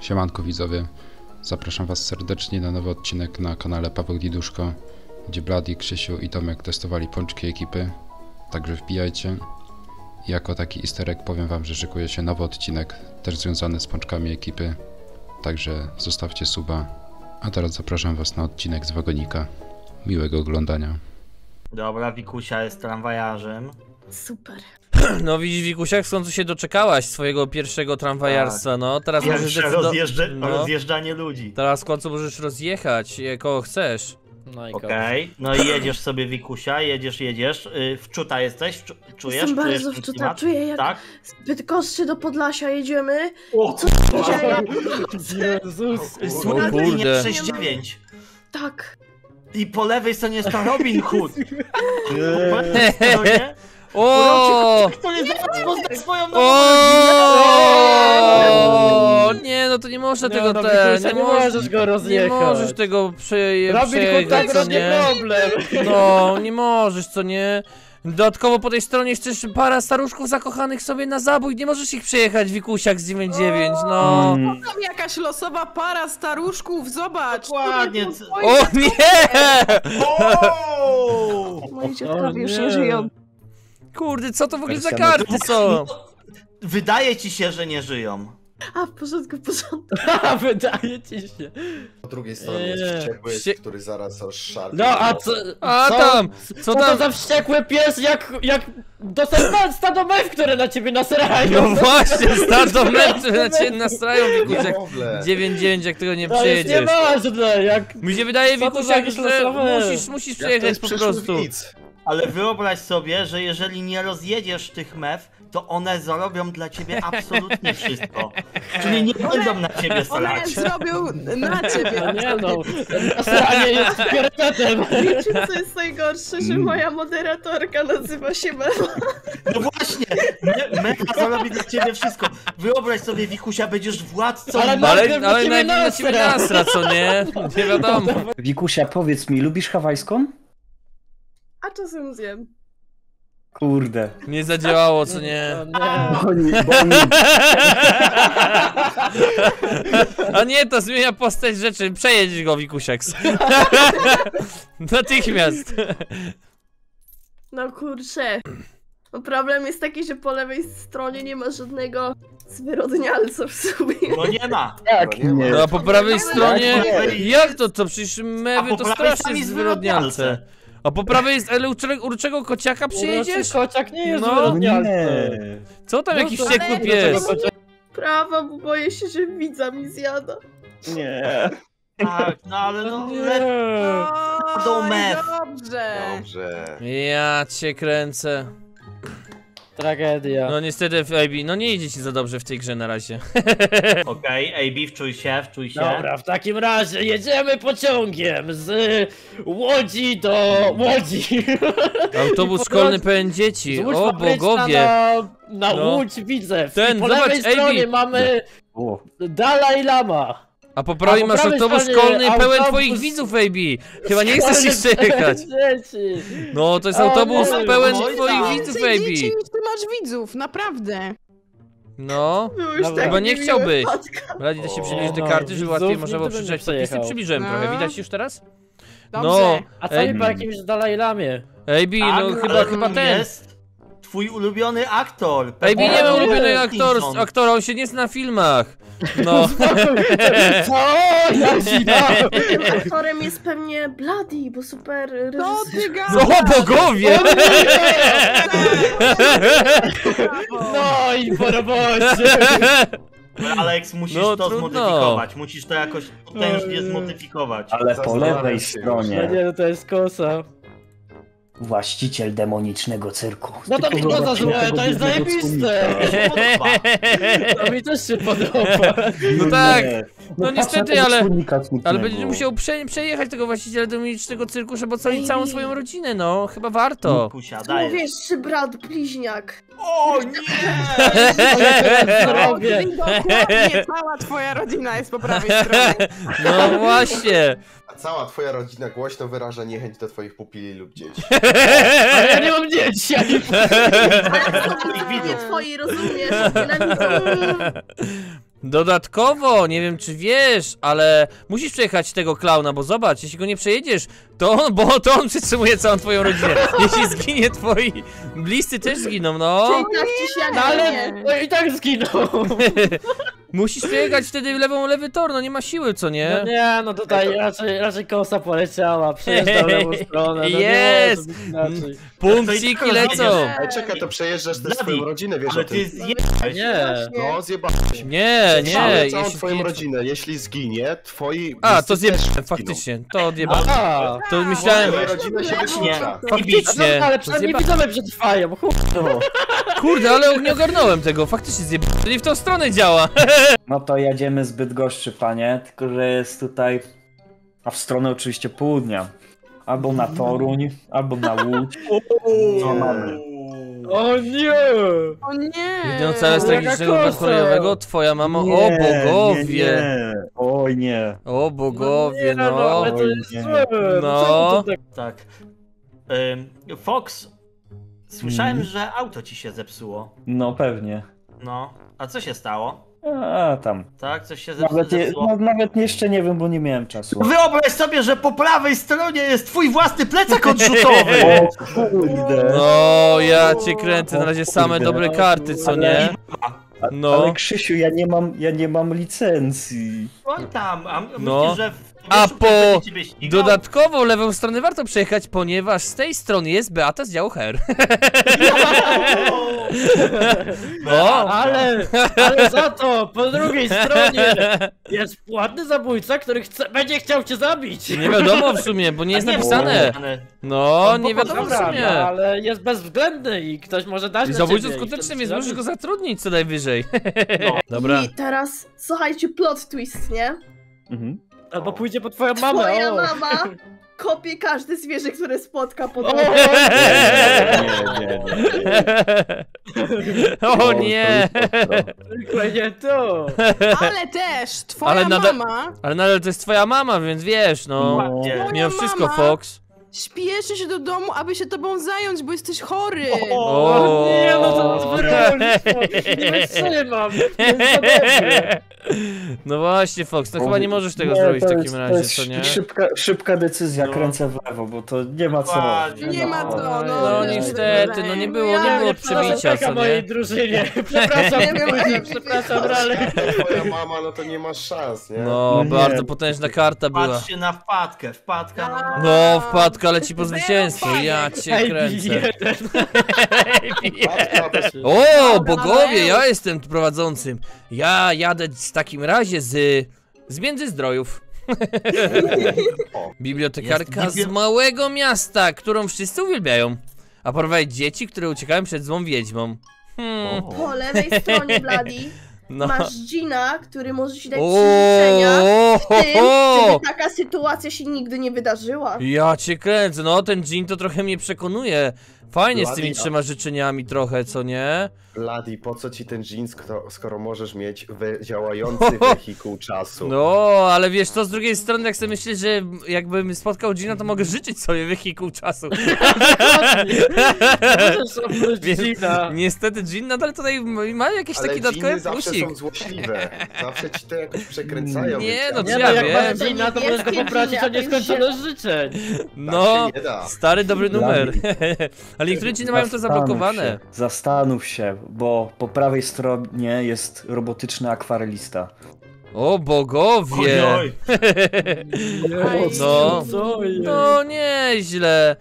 Siemanko widzowie, zapraszam was serdecznie na nowy odcinek na kanale Paweł Diduszko, gdzie Bladi, Krzysiu i Tomek testowali pączki ekipy, także wbijajcie. I jako taki easter egg powiem wam, że szykuje się nowy odcinek, też związany z pączkami ekipy, także zostawcie suba. A teraz zapraszam was na odcinek z Wagonika. Miłego oglądania. Dobra, Wikusia jest tramwajarzem. Super. No widzisz, Wikusia, w końcu się doczekałaś swojego pierwszego tramwajarstwa, tak. No teraz pierwsze możesz rozjeżdżanie ludzi. Teraz w końcu możesz rozjechać, kogo chcesz. No i okej, no i jedziesz sobie, Wikusia, jedziesz. Wczuta jesteś? Czujesz? Jestem bardzo wczuta, czuję jak tak? Z Bydgoszczy do Podlasia jedziemy. O, co się dzieje? Jezus, słuchaj, linia 69. Tak. I po lewej stronie jest Robin Hood. Po lewej stronie... O, który zaraz pozna swoją nową rodzinę. Nie, no to nie można tego też. Nie możesz go rozjechać. Nie możesz tego przejechać, co nie? No, nie możesz, co nie? Dodatkowo po tej stronie chcesz para staruszków zakochanych sobie na zabój, nie możesz ich przejechać, Wikusiak z 99, no. Tam jakaś losowa para staruszków, zobacz. Dokładnie. O nie! Moi dziadkowie już nie żyją. Kurde, co to w ogóle za karty są? Wydaje ci się, że nie żyją. A, w porządku, w porządku. A, wydaje ci się. Po drugiej stronie jest wściekły, który zaraz rozszarpie. No, a co? A tam! Co tam za wściekły pies, jak do stado mew, które na ciebie nasrają. No właśnie, stado mew, które na ciebie nasrają, Wikusiak. 9-9, jak tego nie przejedziesz. To jest nieważne, jak... Mi się wydaje, Wikusiak, że musisz przejechać po prostu. Ale wyobraź sobie, że jeżeli nie rozjedziesz tych mew, to one zrobią dla ciebie absolutnie wszystko. Czyli nie będą na ciebie strać. One zrobią na ciebie. No nie no, stranie jest priorytetem. Wiecie co jest najgorsze, że moja moderatorka nazywa się Mecha. No właśnie, Mecha zrobi dla ciebie wszystko. Wyobraź sobie, Wikusia, będziesz władcą. Ale najpierw na ciebie nasra, co nie? Nie wiadomo. Wikusia, powiedz mi, lubisz hawajską? A czasem zjem. Kurde. Nie zadziałało, co nie? Boni. A nie, to zmienia postać rzeczy. Przejedź go, Wikusiak. Natychmiast. No kurczę. No problem jest taki, że po lewej stronie nie ma żadnego zwyrodnialca w sobie. No nie ma. Jak nie? No a po prawej stronie... Jak to? To przecież mewy to strasznie zwyrodnialce. A po prawej jest urczego kociaka przyjedziesz? Kociak nie jest nie. Co tam jakiś ciekły pies? Prawa, bo boję się, że widza mi zjada. Nie. Tak, no ale no... Dobrze. Ja cię kręcę. Tragedia. No niestety w Eybi, no nie idzie ci za dobrze w tej grze na razie. Okej, Eybi, wczuj się. Dobra, w takim razie jedziemy pociągiem z Łodzi do Łodzi. Autobus szkolny pełen dzieci, o bogowie. Na Łódź Widzew. Po lewej stronie mamy Dalaj Lama. A po prawej masz autobus szkolny pełen twoich widzów, Eybi. Chyba nie chcesz ich przejechać. No to jest autobus pełen twoich widzów, Eybi. Ty masz widzów, naprawdę. No, chyba nie chciałbyś. Radzi da się przybliżyć do karty, żeby łatwiej można było przeczytać. Zapisy przybliżyłem trochę, widać już teraz? No, a co mi po jakimś Dalaj Lamie? Eybi, no chyba ten. Twój ulubiony aktor. Eybi nie ma ulubionego aktora, on się nie zna na filmach. No. Co? Ja ci dam. Aktorem jest pewnie Bladi, bo super reżyser. O bogowie! No i po robocie. Aleks, musisz to zmodyfikować, musisz to jakoś potężnie zmodyfikować. Ale po lewej stronie. Nie, to jest kosa. Właściciel demonicznego cyrku. No to mi to za złe, to jest zajebiste! To mi też się podoba. No tak, no niestety, ale będziesz musiał przejechać tego właściciela demonicznego cyrku, żeby ocalić całą swoją rodzinę, no. Chyba warto. Mówisz, czy brat bliźniak. O nie! Dokładnie, cała twoja rodzina jest po prawej stronie. No właśnie. A cała twoja rodzina głośno wyraża niechęć do twoich pupili lub dzieci. Ale ja nie mam dzieci! Ja nie mam twojej, rozumiesz? Dodatkowo, nie wiem czy wiesz, ale musisz przejechać tego klauna, bo zobacz, jeśli go nie przejedziesz, to on, bo to on przytrzymuje całą twoją rodzinę. Jeśli zginie, twoi bliscy też zginą, no. No ale i tak zginą. Musisz przejechać wtedy w lewy tor, no nie ma siły, co nie? No nie, no tutaj raczej kosa poleciała, przejeżdżał lewą stronę. Jest! No punkciki lecą! Czekaj, to przejeżdżasz też swoją rodzinę, wiesz o tym. Nie, no zjebałeś. Nie, nie. Całą twoją rodzinę, jeśli zginie, twoi... A, to zjebałem, faktycznie, to odjebałem. To myślałem... Faktycznie. Ale przynajmniej widzowie przetrwają, bo kurde, ale nie ogarnąłem tego, faktycznie zjebałem, czyli w tą stronę działa. No to jedziemy z Bydgoszczy, panie, tylko że jest tutaj, a w stronę oczywiście południa. Albo na Toruń, albo na Łódź. Co mamy? O nie! O nie! Idąc ale z tragicznego kolejowego, twoja mama, nie, o bogowie! Nie. O nie! O bogowie, no! No, ale to jest złe. No. Tak. Fox, słyszałem, że auto ci się zepsuło. No pewnie. No, a co się stało? A tam. Tak, coś się zepsuło. Nawet jeszcze nie wiem, bo nie miałem czasu. Wyobraź sobie, że po prawej stronie jest twój własny plecak odrzutowy! O kurde. No, ja cię kręcę, na razie same dobre karty, co nie? No. Ale Krzysiu, ja nie mam licencji. Oj tam, a no. Myślisz, że a po dodatkowo lewą stronę warto przejechać, ponieważ z tej strony jest Beata z działu her. No, ale za to po drugiej stronie jest płatny zabójca, który będzie chciał cię zabić. Nie wiadomo w sumie, bo nie jest napisane. No, nie wiadomo w sumie. Ale jest bezwzględny i ktoś może dać na ciebie. Zabójcą skutecznym jest, możesz go zatrudnić co najwyżej. No. Dobra. I teraz, słuchajcie, plot twist, nie? Mhm. Albo pójdzie po twoją mamę. Twoja mama kopie każde zwierzę, które spotka po drodze. O nie! Tylko nie to! Ale też twoja mama... Ale nadal to jest twoja mama, więc wiesz, no... Mimo wszystko, Fox. Śpieszy się do domu, aby się tobą zająć, bo jesteś chory! O nie, no to nie wytrzymam! No właśnie, Fox, no chyba nie możesz tego zrobić w takim razie, co nie? Szybka decyzja, kręcę w lewo, bo to nie ma co robić. Nie ma to, no. No niestety, no nie było przebicia, co nie? Mojej drużynie, przepraszam, ale... Twoja mama, no to nie masz szans, nie? No, bardzo potężna karta była. Patrzcie na wpadkę. No, wpadka. Leci po zwycięstwo, ja cię kręcę. O, bogowie, ja jestem prowadzącym. Ja jadę w takim razie z Międzyzdrojów. Bibliotekarka z małego miasta, którą wszyscy uwielbiają. A porwaj dzieci, które uciekają przed złą wiedźmą. Po lewej stronie, Bladi. No. Masz dżina, który może ci dać przyliczenia w tym, żeby taka sytuacja się nigdy nie wydarzyła. Ja cię kręcę, no ten dżin to trochę mnie przekonuje. Fajnie Bladi, z tymi trzema życzeniami trochę, co nie? Bladi, po co ci ten dżin, skoro możesz mieć działający wehikuł czasu? No, ale wiesz co, z drugiej strony jak sobie myślę, że jakbym spotkał dżina, to mogę życzyć sobie wehikuł czasu. Niestety dżin nadal tutaj ma jakieś taki dodatkowy plusik. Zawsze są złośliwe, zawsze ci to jakoś przekręcają. Nie, no ja wiem. Jak masz dżina, to możesz go popracić o nieskończoność życzeń. No, stary dobry numer. Ale niektóre dżiny mają to zablokowane. Zastanów się, bo po prawej stronie jest robotyczny akwarelista. O bogowie! No, no nieźle.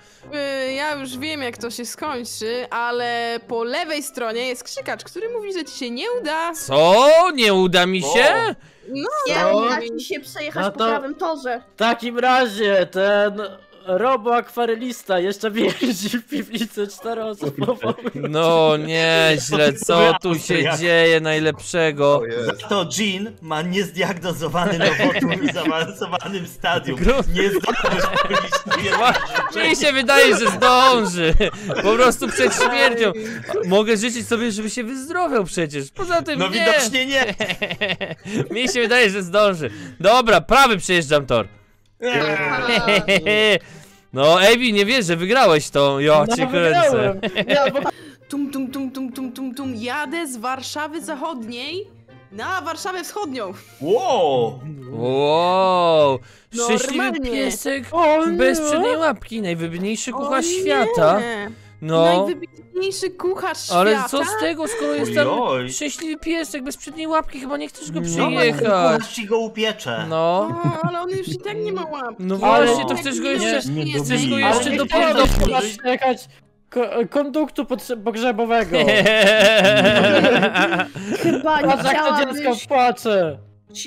Ja już wiem jak to się skończy, ale po lewej stronie jest krzykacz, który mówi, że ci się nie uda. Co? Nie uda mi się? No, nie uda ci się przejechać po prawym torze. W takim razie ten... Robo akwarelista jeszcze więzi w piwnicy czteroosobową. No nieźle, co tu się dzieje najlepszego? Za to Jean ma niezdiagnozowany nowotwór w zaawansowanym stadium. Nie zdążysz powiedzieć. Mi się wydaje, że zdąży. Po prostu przed śmiercią. Mogę życzyć sobie, żeby się wyzdrowiał przecież. Poza tym no nie. Widocznie nie. Mi się wydaje, że zdąży. Dobra, prawy przejeżdżam tor. No, Eybi, nie wiesz, że wygrałeś to. Ja cię kręcę. Tum, tum, tum, tum, tum, tum, tum. Jadę z Warszawy Zachodniej Na Warszawę Wschodnią. Wow! Wow! Szczęśliwy piesek bez przedniej łapki. Najwybitniejszy kucharz świata. No. Najwybitniejszy kucharz świata. Ale co z tego, skoro jest tam szczęśliwy piesek bez przedniej łapki, chyba nie chcesz go przyjechać. No, ci go upiecze. No. O, ale on już i tak nie ma łapki. No właśnie, to chcesz go jeszcze dopiero czekać. Konduktu pogrzebowego. Chyba nie chciałabyś...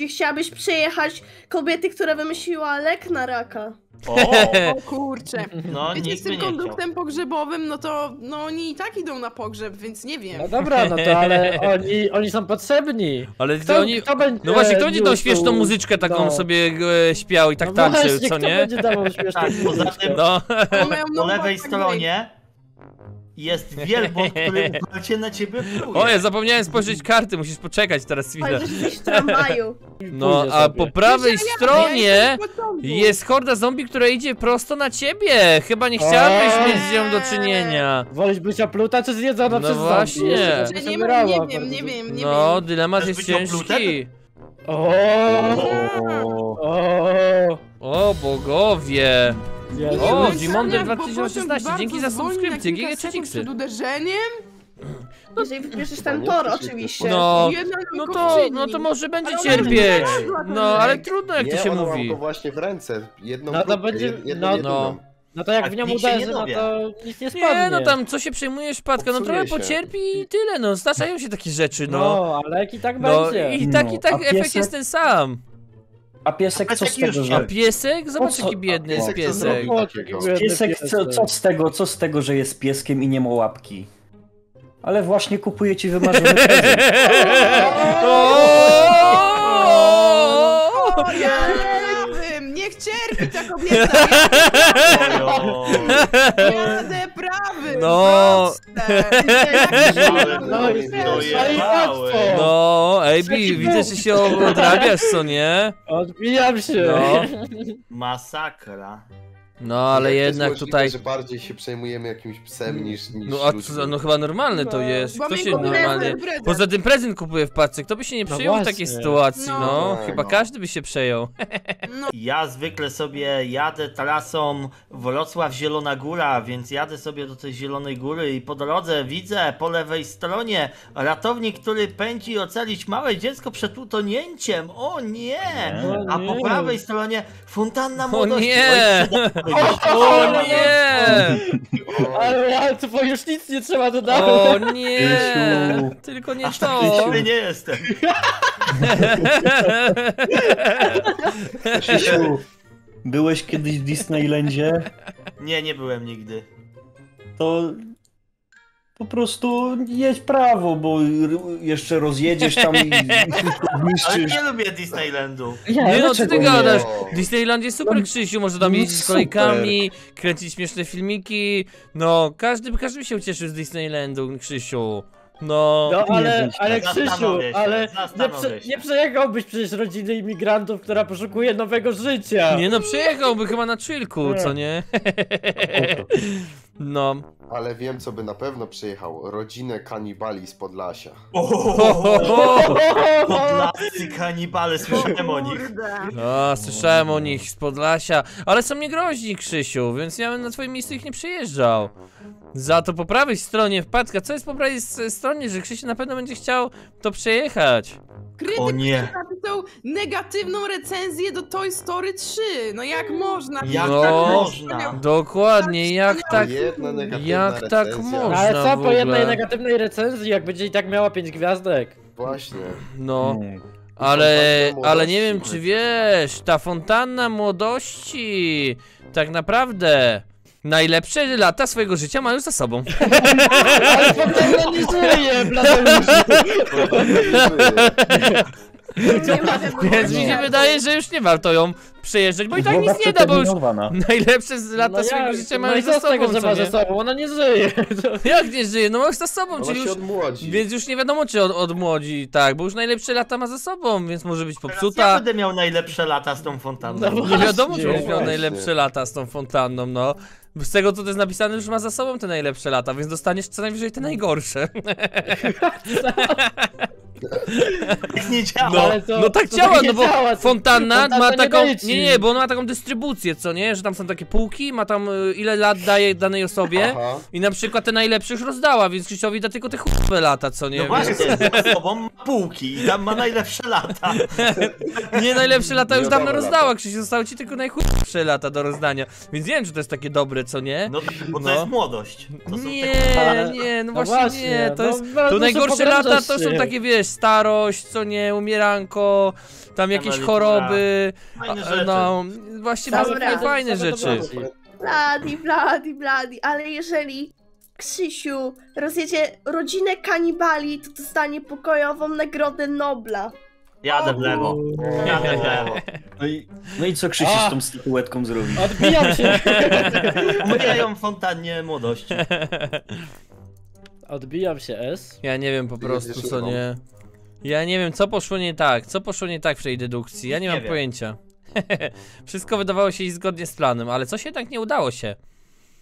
Chciałabyś przejechać kobiety, która wymyśliła lek na raka. O kurczę. No, wiecie, z tym konduktem pogrzebowym, no to no, oni i tak idą na pogrzeb, więc nie wiem. No dobra, no to ale oni są potrzebni. Ale kto, oni... kto będzie... No właśnie, kto będzie tą śmieszną muzyczkę taką sobie śpiał i tak tańczył, co nie? Tak, poza tym po lewej stronie jest wielbłąd, który uparcie na ciebie pluje. Oje, zapomniałem spojrzeć karty, musisz poczekać teraz chwilę. No, a po prawej stronie jest horda zombie, która idzie prosto na ciebie. Chyba nie chciałabyś mieć z nią do czynienia. Wolisz być opluta czy zjedzona przez zombie? No właśnie. Nie wiem. No, dylemat jest ciężki. O bogowie. O, Jimondo 2016, dzięki za subskrypcję, GGCXy. Przed uderzeniem? No, jeżeli wybierzesz ten tor, oczywiście. No to może będzie cierpieć. No, ale trudno, jak to się mówi. Nie, to właśnie w ręce, jedną no to jak w nią uderzy, no to nic nie spadnie. Nie, no tam co się przejmujesz, Patka, no trochę pocierpi i tyle, no zdarzają się takie rzeczy, no. No, ale jak i tak będzie. I tak efekt jest ten sam. A piesek co z tego, że... A piesek? Zobacz jaki biedny jest piesek. Piesek co z tego, że jest pieskiem i nie ma łapki? Ale właśnie kupuje ci wymarzony prezent. Niech cierpi ta kobieta. Jadę prawy. No. No, Eybi, widzę, że się odrabiasz, co nie? Odbijam się. No. Masakra. No, ale jednak tutaj... że bardziej się przejmujemy jakimś psem niż no chyba normalne to jest. Kto się normalnie... Poza tym prezent kupuje w paczce. Kto by się nie przejął w takiej sytuacji, Chyba każdy by się przejął. No. Ja zwykle sobie jadę trasą Wrocław-Zielona Góra, więc jadę sobie do tej Zielonej Góry i po drodze widzę po lewej stronie ratownik, który pędzi ocalić małe dziecko przed utonięciem. O nie! A po prawej stronie fontanna młodości. O nie! Ale to już nic nie trzeba dodać. O nie! Tylko nie to. Aż nie jestem. Krzysiu, byłeś kiedyś w Disneylandzie? Nie, nie byłem nigdy. To po prostu jedź prawo, bo jeszcze rozjedziesz tam i niszczysz. Ale nie lubię Disneylandu. Nie, no co ty gadasz? Disneyland jest super, Krzysiu, można tam jeździć z kolejkami, kręcić śmieszne filmiki. No, każdy by się ucieszył z Disneylandu, Krzysiu. No, ale Krzysiu, ale nie przejechałbyś przecież rodziny imigrantów, która poszukuje nowego życia. Nie no, przejechałby chyba na chillku, co nie? No. Ale wiem, co by na pewno przyjechał. Rodzinę kanibali z Podlasia. Podlascy kanibale, słyszałem o nich. No, słyszałem o nich z Podlasia. Ale są niegroźni, Krzysiu, więc ja bym na twoim miejscu ich nie przyjeżdżał. Za to po prawej stronie wpadka. Co jest po prawej stronie, że Krzysiu na pewno będzie chciał to przejechać? Krytyk napisał negatywną recenzję do Toy Story 3. No jak można? Jak tak można? Dokładnie, jak tak można? Ale co po jednej negatywnej recenzji, jak będzie i tak miała 5 gwiazdek? Właśnie. No. Ale nie wiem, czy wiesz, ta fontanna młodości tak naprawdę najlepsze lata swojego życia ma już za sobą. Ale fontanna nie żyje, więc mi się wydaje, że już nie warto ją przejeżdżać, bo i tak nic nie da, bo już najlepsze lata swojego życia ma już za sobą, ona nie żyje. Jak nie żyje? No ma już za sobą, czyli już... Więc już nie wiadomo, czy odmłodzi, tak, bo już najlepsze lata ma za sobą, więc może być popsuta. Ja będę miał najlepsze lata z tą fontanną. Nie wiadomo, czy będziesz miał najlepsze lata z tą fontanną, no. Z tego, co to jest napisane, już ma za sobą te najlepsze lata, więc dostaniesz co najwyżej te najgorsze. Tak nie działa. No, to, no tak działa, tak no bo działa, fontanna ma taką, nie, bo ona ma taką dystrybucję, co nie, że tam są takie półki, ma tam ile lat daje danej osobie. Aha. I na przykład te najlepsze już rozdała, więc Krzysiowi da tylko te chłopy lata, co nie. No właśnie, z sobą ma półki i tam ma najlepsze lata. Nie, najlepsze lata już dawno rozdała, Krzysiu, zostały ci tylko najchłopsze lata do rozdania, więc nie wiem, czy to jest takie dobre, co nie. No bo to jest młodość. To są nie, takie... nie, no właśnie, nie, to jest, to najgorsze lata to są takie, wiesz, starość, co nie, umieranko, tam jakieś choroby, no właśnie bardzo fajne rzeczy. Bladi, ale jeżeli Krzysiu rozjedzie rodzinę kanibali, to dostanie pokojową nagrodę Nobla. Jadę w lewo, jadę w lewo. No i co Krzysiu z tą statuetką zrobi? Odbijam się. Umierają w fontannie młodości. Odbijam się S. Ja nie wiem po prostu, co nie. Ja nie wiem, co poszło nie tak w tej dedukcji, ja nie mam pojęcia. Wszystko wydawało się iść zgodnie z planem, ale coś jednak nie udało się.